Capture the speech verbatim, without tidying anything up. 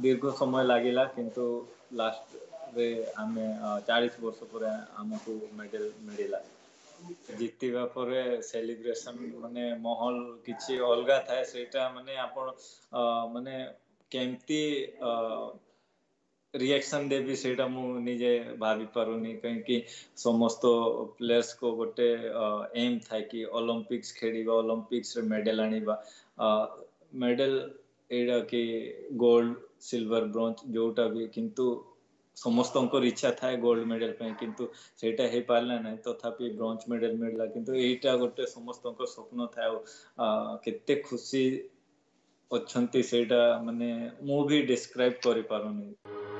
दीर्घ समय लगला किंतु लास्ट रे आमे चालीस वर्ष पर हमको मेडल मिलला जीतवा पर सेलिब्रेशन माने माहौल किछि अलगा थाए सेटा माने आपण माने केमती रिएक्शन देवी सेटा मु निजे भाबी पारुनी कहीं समस्त प्लेयर्स को गोटे एम था कि ओलंपिक्स खेलिबा ओलंपिक्स रे मेडल आनिबा मेडल एडा कि गोल्ड सिल्वर ब्रोंज जोटा भी किंतु समस्त इच्छा था गोल्ड मेडल पे किंतु सेटा हे पारला ना तथापि तो ब्रोंज मेडल मिलला किंतु एटा गोटे समस्त स्वप्न था केते खुशी अच्छे सेटा माने मु भी डिस्क्राइब करि पारुनी।